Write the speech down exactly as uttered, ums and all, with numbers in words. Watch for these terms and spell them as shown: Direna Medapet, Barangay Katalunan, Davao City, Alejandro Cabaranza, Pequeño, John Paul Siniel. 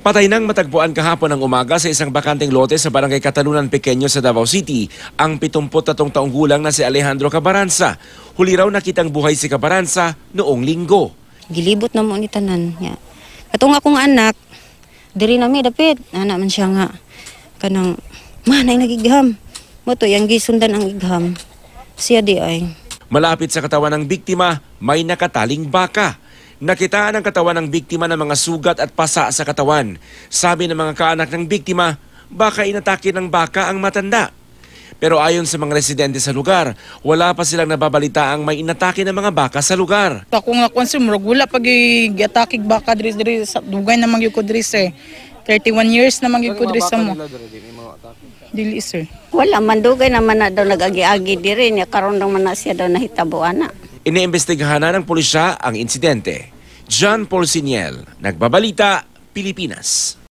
Patay nang matagpuan kahapon ng umaga sa isang bakanteng lote sa Barangay Katalunan, Pequeño sa Davao City ang pitumpu't tatlong taong gulang na si Alejandro Cabaranza. Huli raw nakitang buhay si Cabaranza noong linggo. Gilibot na mo ni tanan niya. Katong akong anak, Direna Medapet, anak man siya nga. Kanang manay nagigiham. Mo to yang gisundan ang igham. Siya di ay. Malapit sa katawan ng biktima, may nakataling baka. Nakitaan ang katawan ng biktima ng mga sugat at pasa sa katawan. Sabi ng mga kaanak ng biktima, baka inatake ng baka ang matanda. Pero ayon sa mga residente sa lugar, wala pa silang nababalita ang may inatake ng mga baka sa lugar. Ako nga konsumo, wala pag i-atake baka diri diri sa dugay na mangyukod diri eh. thirty-one years na mangyukod diri sa mo. Dili sir. Wala man dugay naman na daw nag-agi-agi diri niya karon daw man na siya daw nahitaboan na. Iniimbestigahan na ng pulisya ang insidente. John Paul Siniel, Nagbabalita, Pilipinas.